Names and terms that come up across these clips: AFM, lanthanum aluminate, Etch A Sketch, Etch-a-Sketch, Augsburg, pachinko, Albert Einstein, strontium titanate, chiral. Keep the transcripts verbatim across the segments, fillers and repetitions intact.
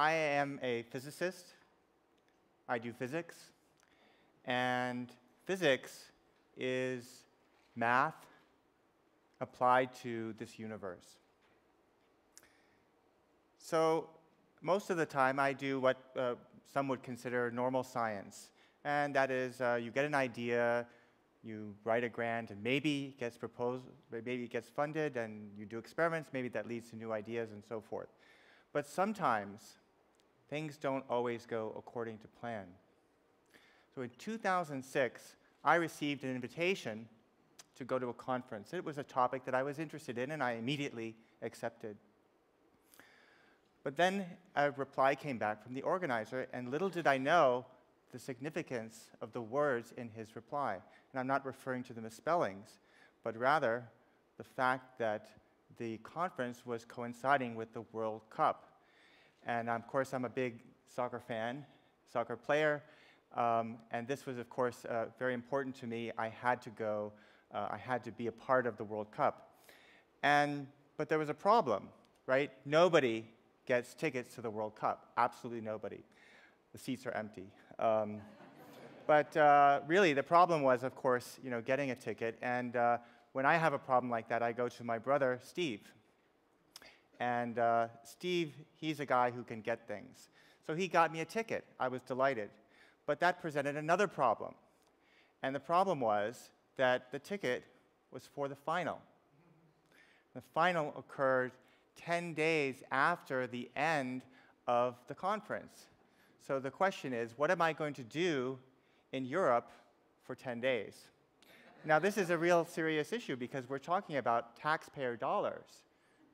I am a physicist. I do physics. And physics is math applied to this universe. So most of the time, I do what uh, some would consider normal science. And that is, uh, you get an idea, you write a grant, and maybe it gets proposed, maybe it gets funded, and you do experiments. Maybe that leads to new ideas and so forth. But sometimes, things don't always go according to plan. So in two thousand six, I received an invitation to go to a conference. It was a topic that I was interested in, and I immediately accepted. But then a reply came back from the organizer, and little did I know the significance of the words in his reply. And I'm not referring to them as spellings, but rather the fact that the conference was coinciding with the World Cup. And of course, I'm a big soccer fan, soccer player, um, and this was, of course, uh, very important to me. I had to go, uh, I had to be a part of the World Cup. And, but there was a problem, right? Nobody gets tickets to the World Cup, absolutely nobody. The seats are empty. Um, but uh, really, the problem was, of course, you know, getting a ticket. And uh, when I have a problem like that, I go to my brother, Steve. And uh, Steve, he's a guy who can get things. So he got me a ticket. I was delighted. But that presented another problem. And the problem was that the ticket was for the final. The final occurred ten days after the end of the conference. So the question is, what am I going to do in Europe for ten days? Now, this is a real serious issue because we're talking about taxpayer dollars,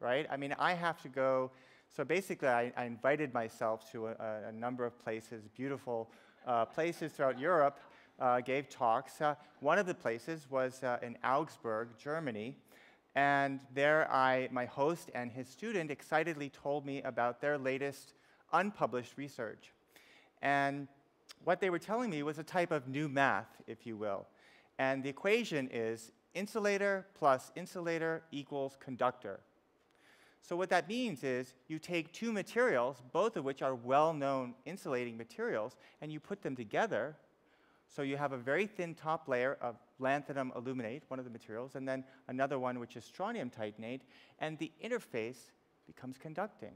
right? I mean, I have to go. So basically, I, I invited myself to a, a number of places, beautiful uh, places throughout Europe, uh, gave talks. Uh, one of the places was uh, in Augsburg, Germany. And there, I, my host and his student excitedly told me about their latest unpublished research. And what they were telling me was a type of new math, if you will. And the equation is insulator plus insulator equals conductor. So what that means is you take two materials, both of which are well-known insulating materials, and you put them together. So you have a very thin top layer of lanthanum aluminate, one of the materials, and then another one, which is strontium titanate, and the interface becomes conducting.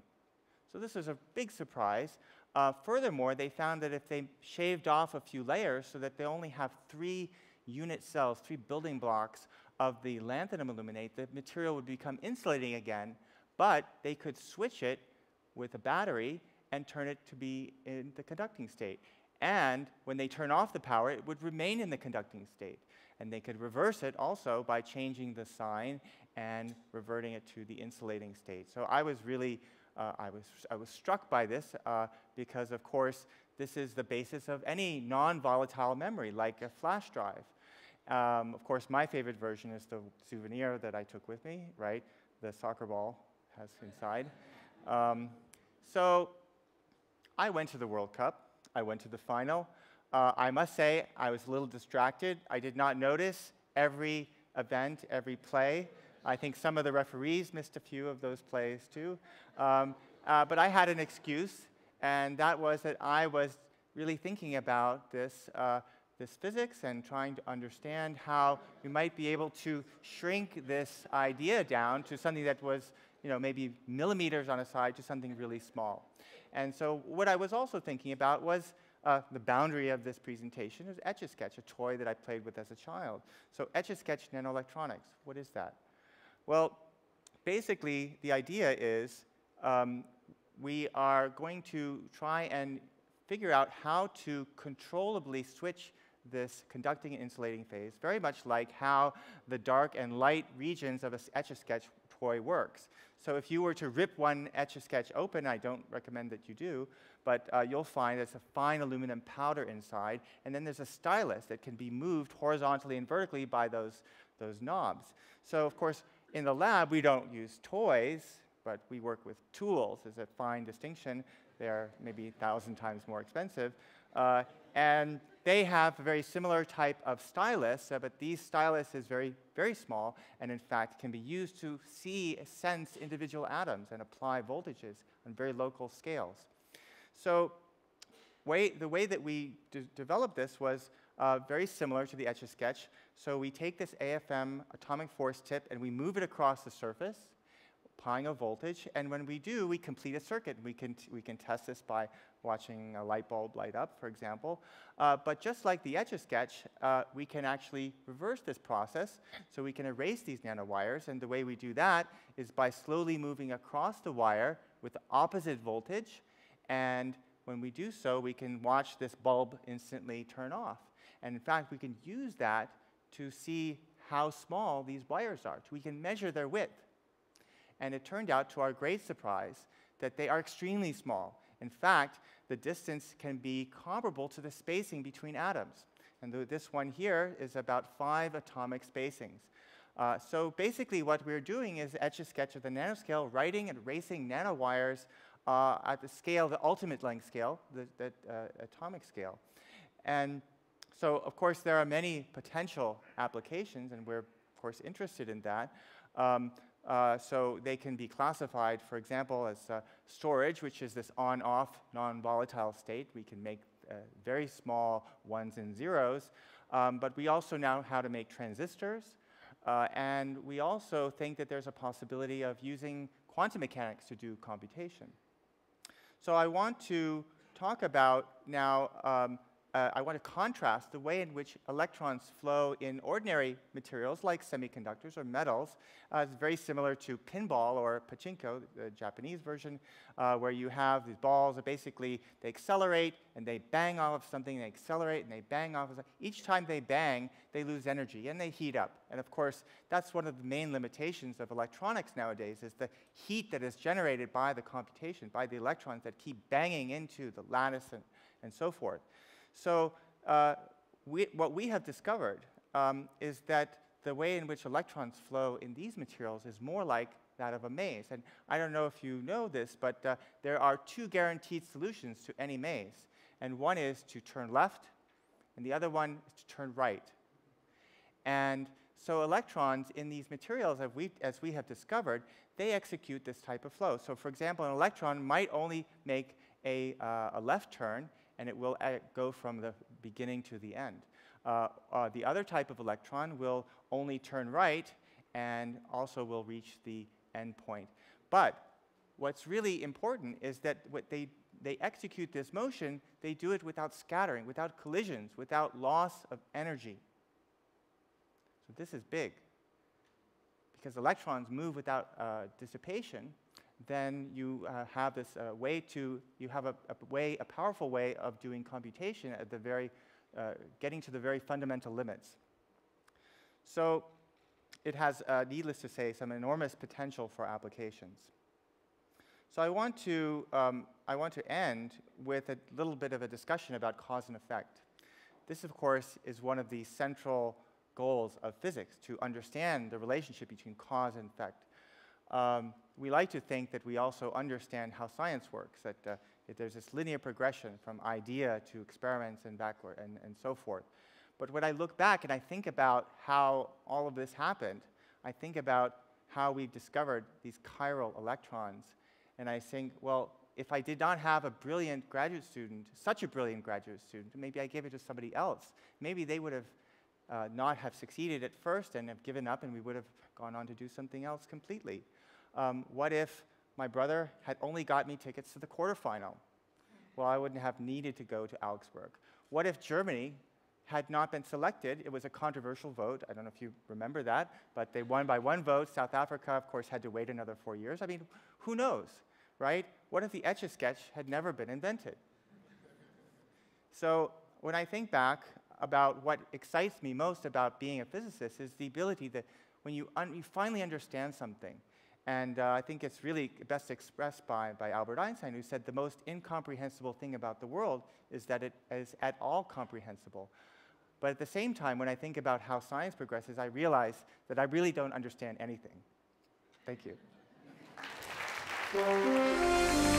So this was a big surprise. Uh, furthermore, they found that if they shaved off a few layers so that they only have three unit cells, three building blocks of the lanthanum aluminate, the material would become insulating again, but they could switch it with a battery and turn it to be in the conducting state. And when they turn off the power, it would remain in the conducting state. And they could reverse it also by changing the sign and reverting it to the insulating state. So I was really Uh, I, was, I was struck by this uh, because, of course, this is the basis of any non-volatile memory, like a flash drive. Um, of course, my favorite version is the souvenir that I took with me, right? The soccer ball has inside. Um, so I went to the World Cup. I went to the final. Uh, I must say, I was a little distracted. I did not notice every event, every play. I think some of the referees missed a few of those plays, too. Um, uh, but I had an excuse, and that was that I was really thinking about this, uh, this physics and trying to understand how we might be able to shrink this idea down to something that was, you know, maybe millimeters on a side to something really small. And so what I was also thinking about was Uh, the boundary of this presentation is Etch A Sketch, a toy that I played with as a child. So Etch A Sketch nanoelectronics, what is that? Well, basically, the idea is um, we are going to try and figure out how to controllably switch this conducting and insulating phase, very much like how the dark and light regions of an Etch-A-Sketch toy works. So if you were to rip one Etch-A-Sketch open, I don't recommend that you do, but uh, you'll find there's a fine aluminum powder inside, and then there's a stylus that can be moved horizontally and vertically by those, those knobs. So of course, in the lab, we don't use toys, but we work with tools. There's a fine distinction. They're maybe a thousand times more expensive. Uh, and they have a very similar type of stylus, uh, but these stylus is very, very small, and in fact can be used to see, sense individual atoms and apply voltages on very local scales. So way, the way that we d developed this was uh, very similar to the Etch A Sketch. So we take this A F M atomic force tip and we move it across the surface, applying a voltage. And when we do, we complete a circuit. We can, t we can test this by watching a light bulb light up, for example. Uh, but just like the Etch-A-Sketch, uh, we can actually reverse this process. So we can erase these nanowires. And the way we do that is by slowly moving across the wire with the opposite voltage. And when we do so, we can watch this bulb instantly turn off. And in fact, we can use that to see how small these wires are. We can measure their width. And it turned out, to our great surprise, that they are extremely small. In fact, the distance can be comparable to the spacing between atoms. And th this one here is about five atomic spacings. Uh, so basically what we're doing is Etch-A-Sketch of the nanoscale, writing and erasing nanowires uh, at the scale, the ultimate length scale, the, the uh, atomic scale. And so, of course, there are many potential applications, and we're, of course, interested in that. Um, Uh, so they can be classified, for example, as uh, storage, which is this on-off, non-volatile state. We can make uh, very small ones and zeros. Um, but we also know how to make transistors. Uh, and we also think that there's a possibility of using quantum mechanics to do computation. So I want to talk about now, um, uh, I want to contrast the way in which electrons flow in ordinary materials like semiconductors or metals. Uh, it's very similar to pinball or pachinko, the Japanese version, uh, where you have these balls that basically they accelerate and they bang off of something, they accelerate and they bang off of something. Each time they bang, they lose energy and they heat up. And of course, that's one of the main limitations of electronics nowadays, is the heat that is generated by the computation, by the electrons that keep banging into the lattice and, and so forth. So uh, we, what we have discovered um, is that the way in which electrons flow in these materials is more like that of a maze. And I don't know if you know this, but uh, there are two guaranteed solutions to any maze. And one is to turn left, and the other one is to turn right. And so electrons in these materials, as we, as we have discovered, they execute this type of flow. So for example, an electron might only make a, uh, a left turn, and it will go from the beginning to the end. Uh, uh, the other type of electron will only turn right and also will reach the end point. But what's really important is that what they, they execute this motion, they do it without scattering, without collisions, without loss of energy. So this is big. Because electrons move without uh, dissipation, then you uh, have this uh, way to, you have a, a way, a powerful way of doing computation at the very, uh, getting to the very fundamental limits. So it has, uh, needless to say, some enormous potential for applications. So I want to, um, I want to end with a little bit of a discussion about cause and effect. This, of course, is one of the central goals of physics, to understand the relationship between cause and effect. Um, we like to think that we also understand how science works, that, uh, that there's this linear progression from idea to experiments and backward and, and so forth. But when I look back and I think about how all of this happened, I think about how we've discovered these chiral electrons, and I think, well, if I did not have a brilliant graduate student, such a brilliant graduate student, maybe I gave it to somebody else. Maybe they would have Uh, not have succeeded at first and have given up, and we would have gone on to do something else completely. Um, what if my brother had only got me tickets to the quarterfinal? Well, I wouldn't have needed to go to Augsburg. What if Germany had not been selected? It was a controversial vote. I don't know if you remember that, but they won by one vote. South Africa, of course, had to wait another four years. I mean, who knows, right? What if the Etch-A-Sketch had never been invented? So when I think back about what excites me most about being a physicist is the ability that when you, un you finally understand something, and uh, I think it's really best expressed by, by Albert Einstein, who said the most incomprehensible thing about the world is that it is at all comprehensible. But at the same time, when I think about how science progresses, I realize that I really don't understand anything. Thank you.